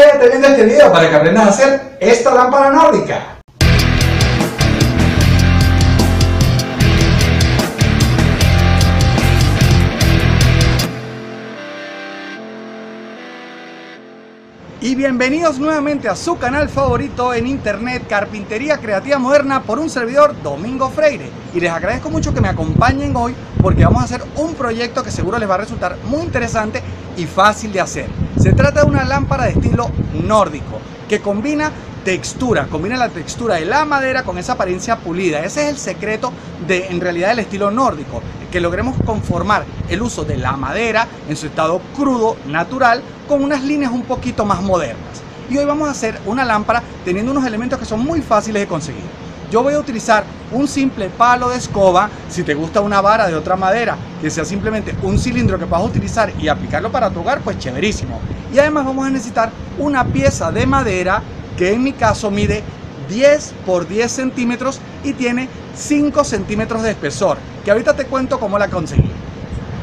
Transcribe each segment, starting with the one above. Quédate viendo este video para que aprendas a hacer esta lámpara nórdica. Y bienvenidos nuevamente a su canal favorito en internet, Carpintería Creativa Moderna, por un servidor, Domingo Freire. Y les agradezco mucho que me acompañen hoy porque vamos a hacer un proyecto que seguro les va a resultar muy interesante y fácil de hacer. Se trata de una lámpara de estilo nórdico que combina la textura de la madera con esa apariencia pulida. Ese es el secreto en realidad del estilo nórdico, que logremos conformar el uso de la madera en su estado crudo, natural, con unas líneas un poquito más modernas. Y hoy vamos a hacer una lámpara teniendo unos elementos que son muy fáciles de conseguir. Yo voy a utilizar un simple palo de escoba. Si te gusta una vara de otra madera, que sea simplemente un cilindro que puedas utilizar y aplicarlo para tu hogar, pues chéverísimo. Y además vamos a necesitar una pieza de madera que en mi caso mide 10 por 10 centímetros y tiene 5 centímetros de espesor, que ahorita te cuento cómo la conseguí.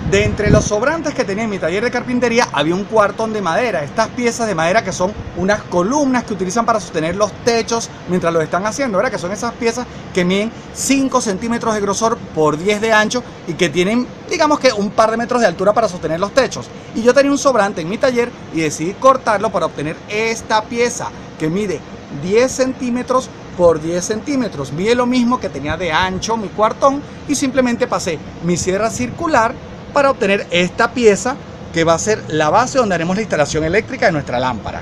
De entre los sobrantes que tenía en mi taller de carpintería había un cuartón de madera. Estas piezas de madera que son unas columnas que utilizan para sostener los techos mientras lo están haciendo, ¿verdad? Que son esas piezas que miden 5 centímetros de grosor por 10 de ancho y que tienen, digamos que un par de metros de altura para sostener los techos. Y yo tenía un sobrante en mi taller y decidí cortarlo para obtener esta pieza que mide 10 centímetros por 10 centímetros. Mide lo mismo que tenía de ancho mi cuartón y simplemente pasé mi sierra circular para obtener esta pieza que va a ser la base donde haremos la instalación eléctrica de nuestra lámpara.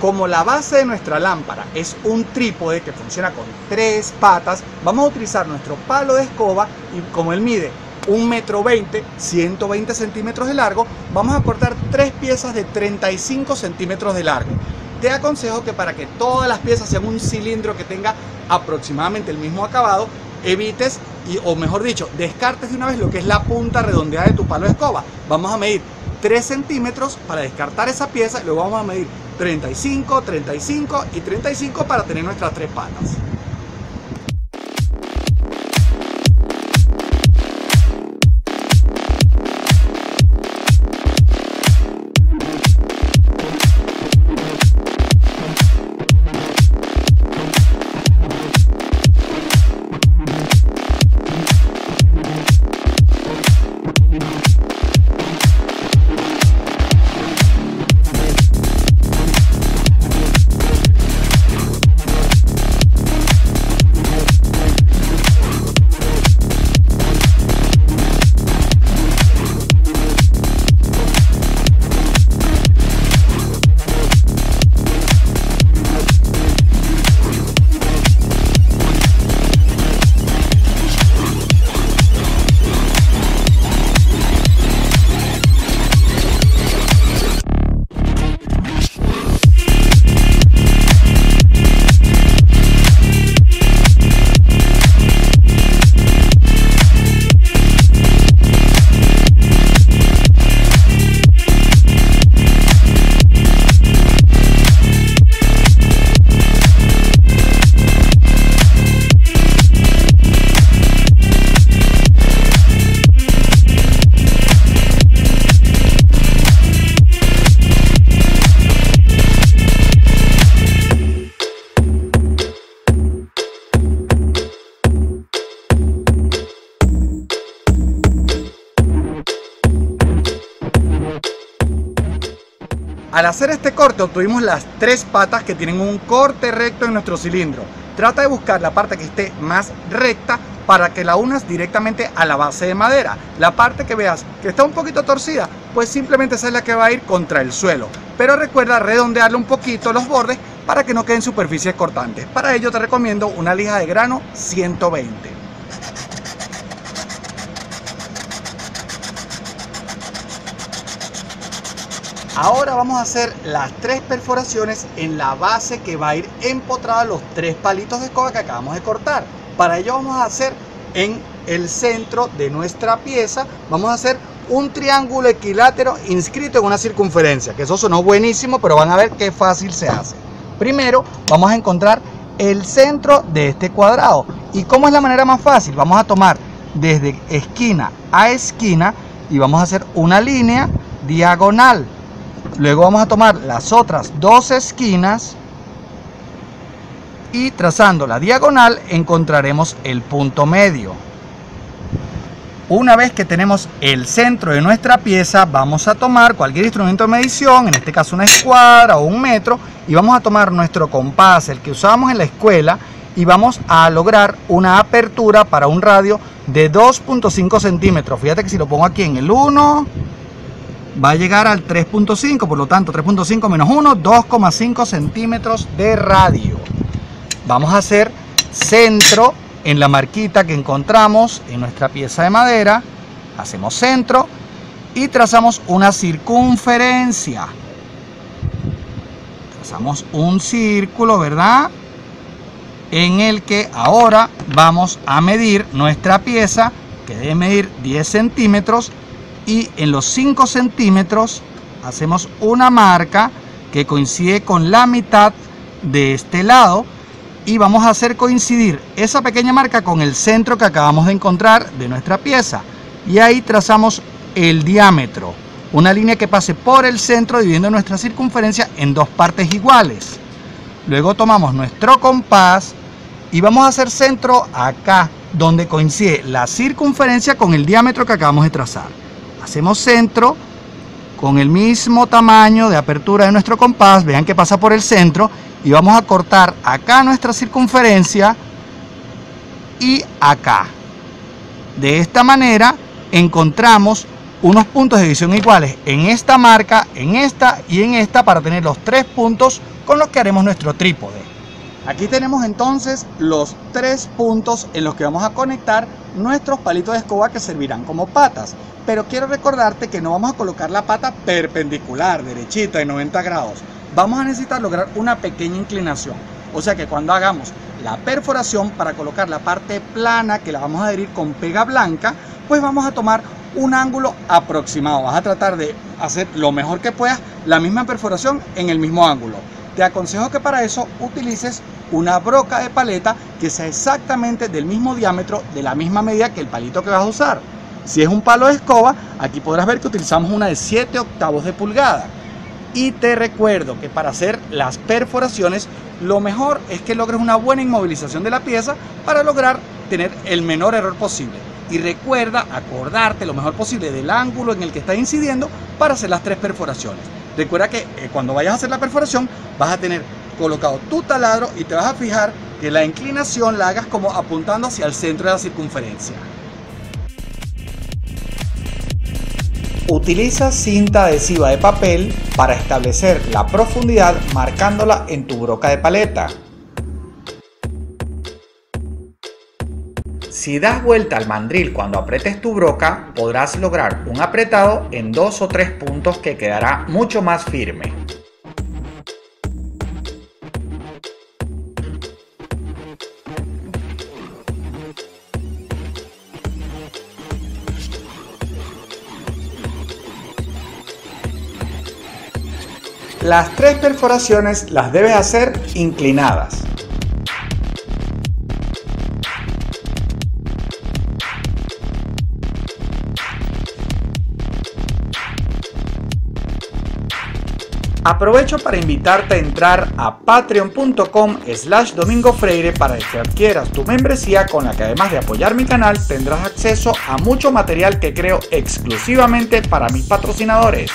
Como la base de nuestra lámpara es un trípode que funciona con 3 patas, vamos a utilizar nuestro palo de escoba y como él mide 1,20 m, 120 centímetros de largo, vamos a cortar 3 piezas de 35 centímetros de largo. Te aconsejo que para que todas las piezas sean un cilindro que tenga aproximadamente el mismo acabado, evites, o mejor dicho, descartes de una vez lo que es la punta redondeada de tu palo de escoba. Vamos a medir 3 centímetros para descartar esa pieza y luego vamos a medir 35, 35 y 35 para tener nuestras 3 patas. Al hacer este corte obtuvimos las 3 patas que tienen un corte recto en nuestro cilindro. Trata de buscar la parte que esté más recta para que la unas directamente a la base de madera. La parte que veas que está un poquito torcida, pues simplemente esa es la que va a ir contra el suelo. Pero recuerda redondearle un poquito los bordes para que no queden superficies cortantes. Para ello te recomiendo una lija de grano 120. Ahora vamos a hacer las 3 perforaciones en la base que va a ir empotrada los 3 palitos de escoba que acabamos de cortar. Para ello vamos a hacer en el centro de nuestra pieza, vamos a hacer un triángulo equilátero inscrito en una circunferencia, que eso sonó buenísimo, pero van a ver qué fácil se hace. Primero vamos a encontrar el centro de este cuadrado. ¿Y cómo es la manera más fácil? Vamos a tomar desde esquina a esquina y vamos a hacer una línea diagonal. Luego vamos a tomar las otras dos esquinas y trazando la diagonal encontraremos el punto medio. Una vez que tenemos el centro de nuestra pieza, vamos a tomar cualquier instrumento de medición, en este caso una escuadra o un metro, y vamos a tomar nuestro compás, el que usábamos en la escuela, y vamos a lograr una apertura para un radio de 2.5 centímetros. Fíjate que si lo pongo aquí en el 1, va a llegar al 3.5, por lo tanto 3.5 menos 1, 2,5 centímetros de radio. Vamos a hacer centro en la marquita que encontramos en nuestra pieza de madera. Hacemos centro y trazamos una circunferencia. Trazamos un círculo, ¿verdad? En el que ahora vamos a medir nuestra pieza, que debe medir 10 centímetros. Y en los 5 centímetros hacemos una marca que coincide con la mitad de este lado. Y vamos a hacer coincidir esa pequeña marca con el centro que acabamos de encontrar de nuestra pieza. Y ahí trazamos el diámetro. Una línea que pase por el centro dividiendo nuestra circunferencia en dos partes iguales. Luego tomamos nuestro compás y vamos a hacer centro acá, donde coincide la circunferencia con el diámetro que acabamos de trazar. Hacemos centro con el mismo tamaño de apertura de nuestro compás. Vean que pasa por el centro. Y vamos a cortar acá nuestra circunferencia y acá. De esta manera encontramos unos puntos de división iguales en esta marca, en esta y en esta, para tener los tres puntos con los que haremos nuestro trípode. Aquí tenemos entonces los tres puntos en los que vamos a conectar nuestros palitos de escoba que servirán como patas. Pero quiero recordarte que no vamos a colocar la pata perpendicular, derechita, de 90 grados. Vamos a necesitar lograr una pequeña inclinación, o sea que cuando hagamos la perforación para colocar la parte plana que la vamos a adherir con pega blanca, pues vamos a tomar un ángulo aproximado. Vas a tratar de hacer lo mejor que puedas la misma perforación en el mismo ángulo. Te aconsejo que para eso utilices una broca de paleta que sea exactamente del mismo diámetro, de la misma medida que el palito que vas a usar. Si es un palo de escoba, aquí podrás ver que utilizamos una de 7/8 de pulgada. Y te recuerdo que para hacer las perforaciones lo mejor es que logres una buena inmovilización de la pieza para lograr tener el menor error posible. Y recuerda acordarte lo mejor posible del ángulo en el que estás incidiendo para hacer las tres perforaciones. Recuerda que cuando vayas a hacer la perforación vas a tener colocado tu taladro y te vas a fijar que la inclinación la hagas como apuntando hacia el centro de la circunferencia. Utiliza cinta adhesiva de papel para establecer la profundidad marcándola en tu broca de paleta. Si das vuelta al mandril cuando apretes tu broca, podrás lograr un apretado en 2 o 3 puntos que quedará mucho más firme. Las tres perforaciones las debes hacer inclinadas. Aprovecho para invitarte a entrar a patreon.com/domingofreire para que adquieras tu membresía, con la que además de apoyar mi canal tendrás acceso a mucho material que creo exclusivamente para mis patrocinadores.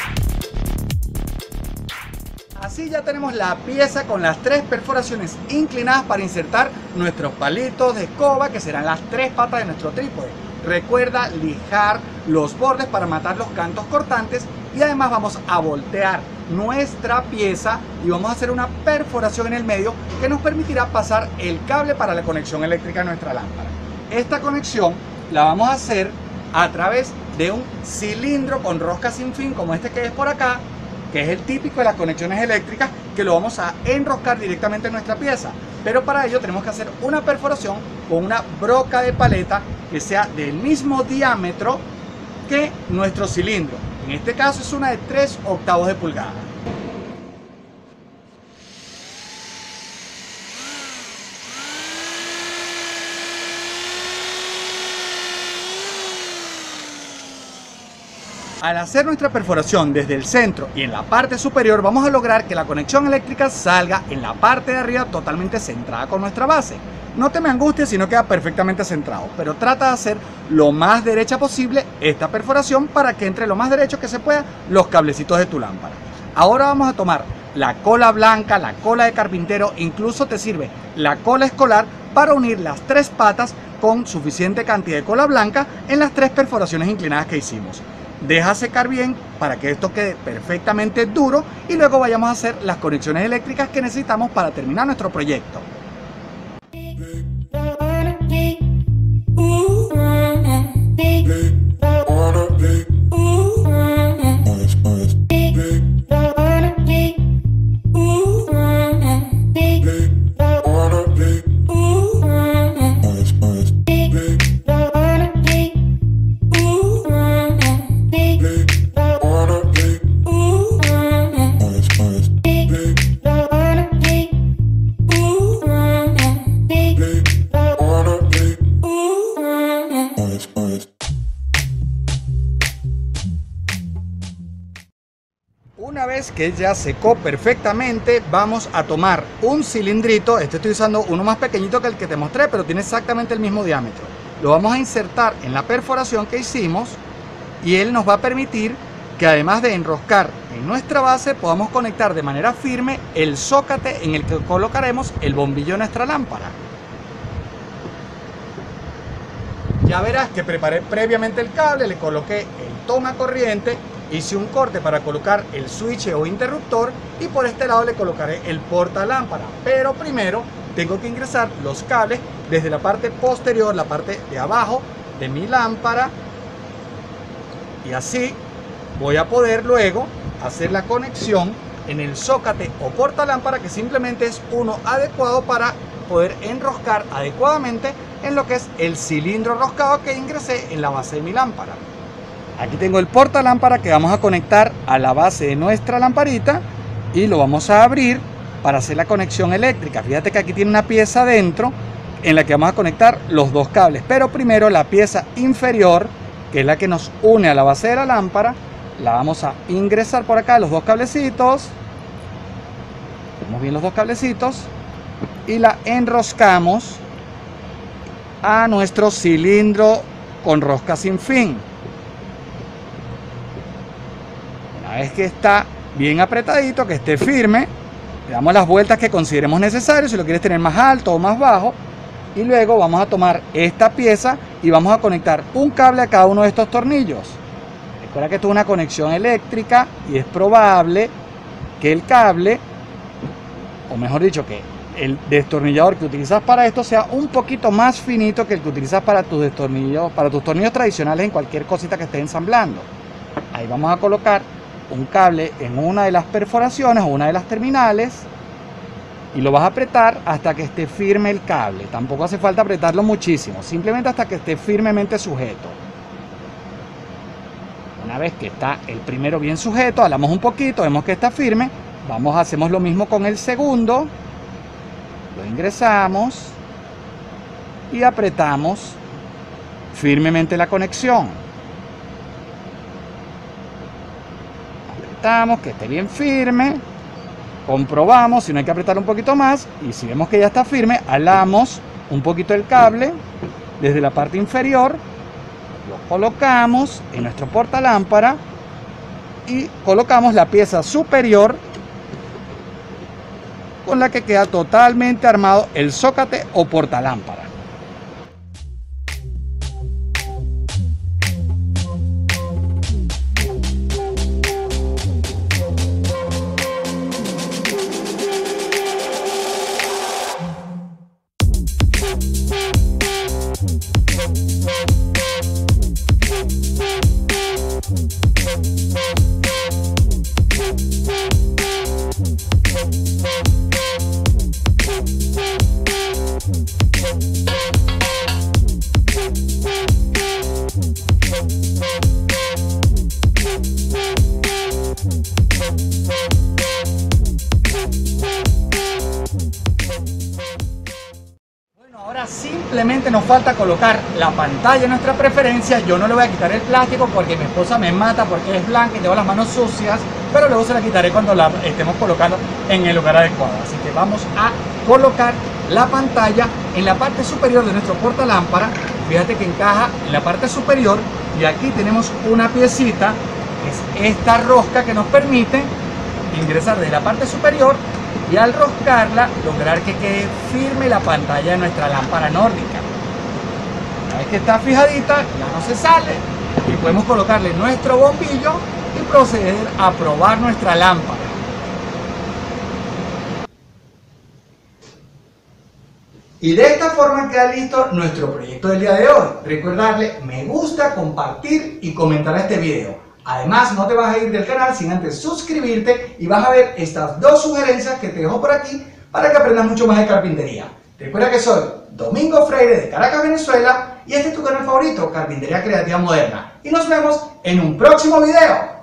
Así ya tenemos la pieza con las tres perforaciones inclinadas para insertar nuestros palitos de escoba, que serán las tres patas de nuestro trípode. Recuerda lijar los bordes para matar los cantos cortantes, y además vamos a voltear nuestra pieza y vamos a hacer una perforación en el medio que nos permitirá pasar el cable para la conexión eléctrica de nuestra lámpara. Esta conexión la vamos a hacer a través de un cilindro con rosca sin fin como este que ves por acá, que es el típico de las conexiones eléctricas, que lo vamos a enroscar directamente en nuestra pieza. Pero para ello tenemos que hacer una perforación con una broca de paleta que sea del mismo diámetro que nuestro cilindro. En este caso es una de 3/8 de pulgada. Al hacer nuestra perforación desde el centro y en la parte superior, vamos a lograr que la conexión eléctrica salga en la parte de arriba totalmente centrada con nuestra base. No te me angusties si no queda perfectamente centrado, pero trata de hacer lo más derecha posible esta perforación para que entre lo más derecho que se pueda los cablecitos de tu lámpara. Ahora vamos a tomar la cola blanca, la cola de carpintero, incluso te sirve la cola escolar para unir las tres patas con suficiente cantidad de cola blanca en las tres perforaciones inclinadas que hicimos. Deja secar bien para que esto quede perfectamente duro y luego vayamos a hacer las conexiones eléctricas que necesitamos para terminar nuestro proyecto. Una vez que ya secó perfectamente, vamos a tomar un cilindrito. Este estoy usando uno más pequeñito que el que te mostré, pero tiene exactamente el mismo diámetro. Lo vamos a insertar en la perforación que hicimos y él nos va a permitir que, además de enroscar en nuestra base, podamos conectar de manera firme el zócate en el que colocaremos el bombillo de nuestra lámpara. Ya verás que preparé previamente el cable, le coloqué el toma corriente, hice un corte para colocar el switch o interruptor y por este lado le colocaré el porta lámpara, pero primero tengo que ingresar los cables desde la parte posterior, la parte de abajo de mi lámpara, y así voy a poder luego hacer la conexión en el zócate o porta lámpara, que simplemente es uno adecuado para poder enroscar adecuadamente en lo que es el cilindro roscado que ingresé en la base de mi lámpara. Aquí tengo el porta lámpara que vamos a conectar a la base de nuestra lamparita y lo vamos a abrir para hacer la conexión eléctrica. Fíjate que aquí tiene una pieza dentro en la que vamos a conectar los dos cables, pero primero la pieza inferior, que es la que nos une a la base de la lámpara, la vamos a ingresar por acá, los dos cablecitos. Vemos bien los dos cablecitos y la enroscamos a nuestro cilindro con rosca sin fin. Es que está bien apretadito, que esté firme, le damos las vueltas que consideremos necesarias, si lo quieres tener más alto o más bajo, y luego vamos a tomar esta pieza y vamos a conectar un cable a cada uno de estos tornillos. Recuerda que esto es una conexión eléctrica y es probable que el cable, o mejor dicho, que el destornillador que utilizas para esto sea un poquito más finito que el que utilizas para tus tornillos tradicionales en cualquier cosita que estés ensamblando. Ahí vamos a colocar un cable en una de las perforaciones o una de las terminales y lo vas a apretar hasta que esté firme el cable. Tampoco hace falta apretarlo muchísimo, simplemente hasta que esté firmemente sujeto. Una vez que está el primero bien sujeto, jalamos un poquito, vemos que está firme, hacemos lo mismo con el segundo, lo ingresamos y apretamos firmemente la conexión. Que esté bien firme, comprobamos si no hay que apretar un poquito más, y si vemos que ya está firme, jalamos un poquito el cable desde la parte inferior, lo colocamos en nuestro portalámpara y colocamos la pieza superior con la que queda totalmente armado el zócate o portalámpara. simplemente nos falta colocar la pantalla de nuestra preferencia. Yo no le voy a quitar el plástico porque mi esposa me mata porque es blanca y tengo las manos sucias, pero luego se la quitaré cuando la estemos colocando en el lugar adecuado. Así que vamos a colocar la pantalla en la parte superior de nuestro portalámpara. Fíjate que encaja en la parte superior y aquí tenemos una piecita, que es esta rosca que nos permite ingresar de la parte superior y al roscarla lograr que quede firme la pantalla de nuestra lámpara nórdica. Una vez que está fijadita, ya no se sale y podemos colocarle nuestro bombillo y proceder a probar nuestra lámpara. Y de esta forma queda listo nuestro proyecto del día de hoy. Recordarle me gusta, compartir y comentar este video. Además, no te vas a ir del canal sin antes suscribirte y vas a ver estas dos sugerencias que te dejo por aquí para que aprendas mucho más de carpintería. Recuerda que soy Domingo Freire de Caracas, Venezuela, y este es tu canal favorito, Carpintería Creativa Moderna. Y nos vemos en un próximo video.